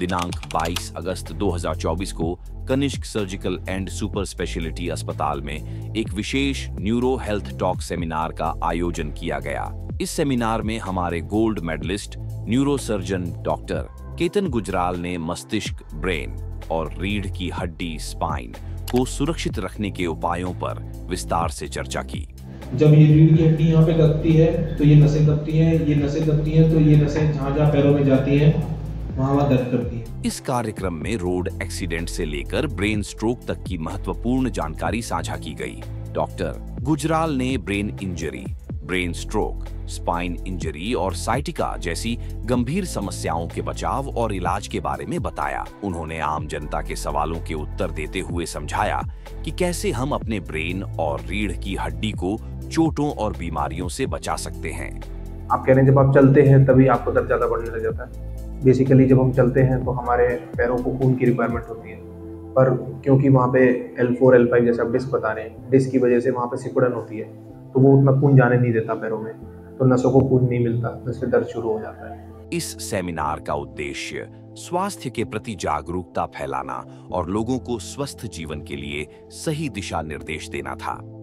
दिनांक 22 अगस्त 2024 को Kanishk surgical and super speciality अस्पताल में एक विशेष न्यूरो हेल्थ टॉक सेमिनार का आयोजन किया गया। इस सेमिनार में हमारे gold medalist neuro surgeon doctor Ketan Gujral ने मस्तिष्क, ब्रेन और रीढ़ की हड्डी स्पाइन को सुरक्षित रखने के उपायों पर विस्तार से चर्चा की। जब ये रीढ़ की हड्डी यहाँ पे दबती है तो ये नसें दबती हैं, ये नसें दबती हैं तो ये नसें जहाँ पैरों में जाती हैं वहाँ दर्द करती है। इस कार्यक्रम में रोड एक्सीडेंट से लेकर ब्रेन स्ट्रोक तक की महत्वपूर्ण जानकारी साझा की गई। डॉक्टर गुजराल ने brain injury, brain stroke, spine injury और साइटिका जैसी गंभीर समस्याओं के बचाव और इलाज के बारे में बताया। उन्होंने आम जनता के सवालों के उत्तर देते हुए समझाया कि कैसे हम अपने ब्रेन और रीढ़ की हड्डी को चोटों और बीमारियों से बचा सकते हैं। आप कह रहे हैं जब आप चलते हैं तभी आपको दर्द ज्यादा बढ़ने लग जाता है। बेसिकली जब हम चलते हैं तो हमारे पैरों को खून की रिक्वायरमेंट होती है, पर क्योंकि वहाँ पे L4, L5 जैसा डिस्क बता रहे हैं, डिस्क की वजह से वहाँ पे सिकुड़न होती है तो वो उतना खून जाने नहीं देता पैरों में, तो नसों को खून नहीं मिलता तो इससे दर्द शुरू हो जाता है। इस सेमिनार का उद्देश्य स्वास्थ्य के प्रति जागरूकता फैलाना और लोगों को स्वस्थ जीवन के लिए सही दिशा निर्देश देना था।